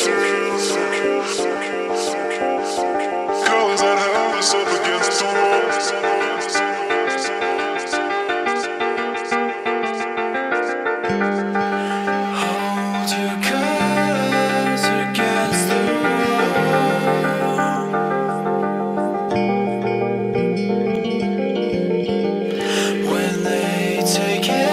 Colors that held us up against the wall. Hold your colors against the wall. When they take it.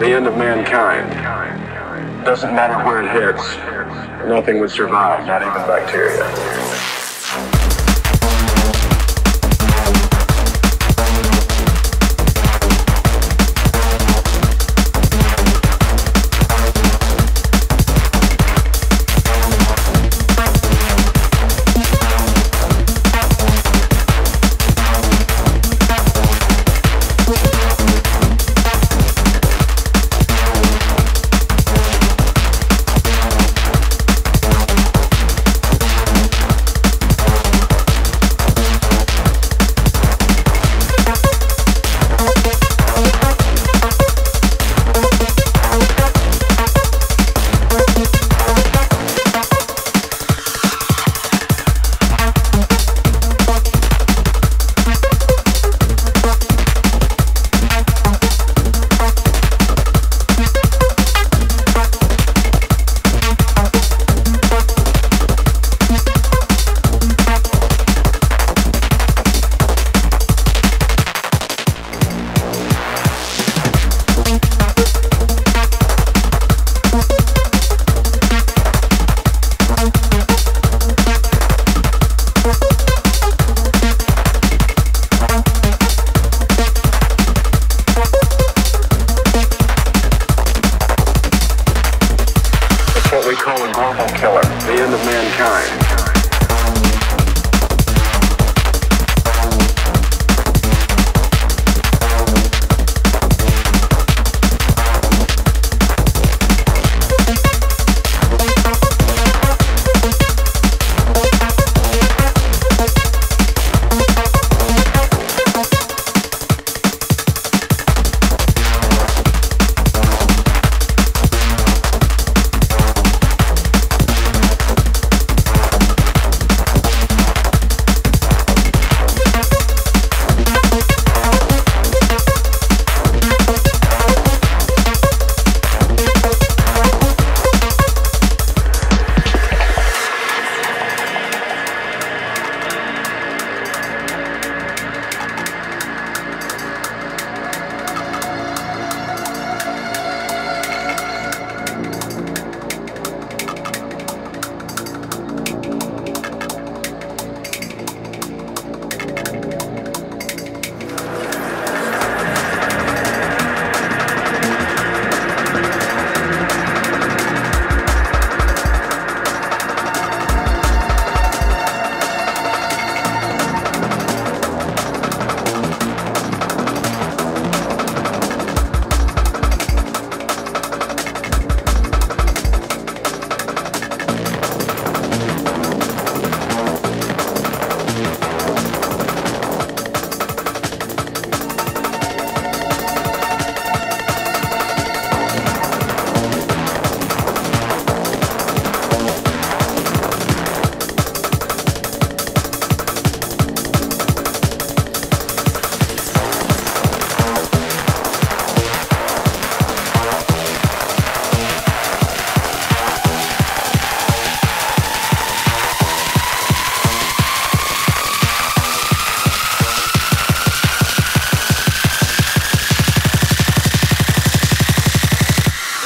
the end of mankind. Doesn't matter where it hits, nothing would survive, not even bacteria.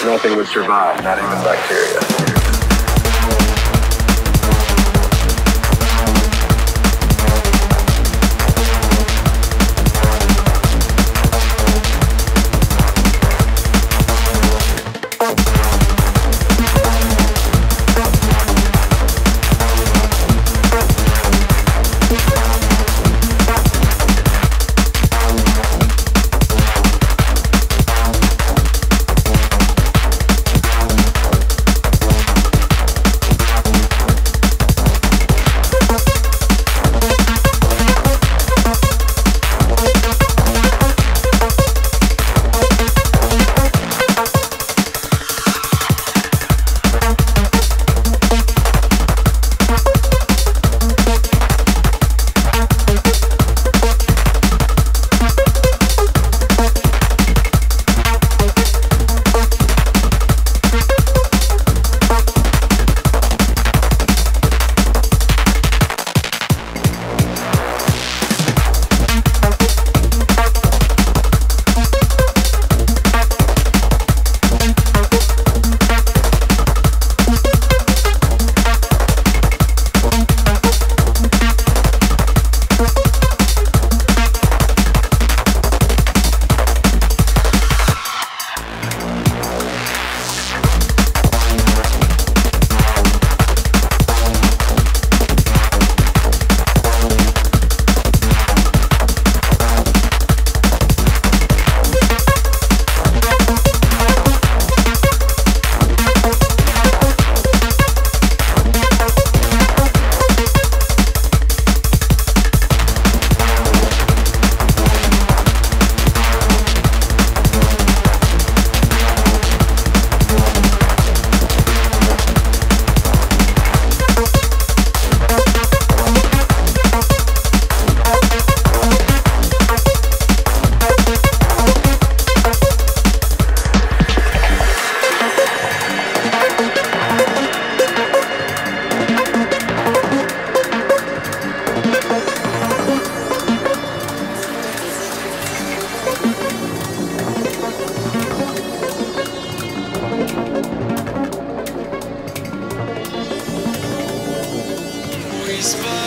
Nothing would survive, not even bacteria. Christmas.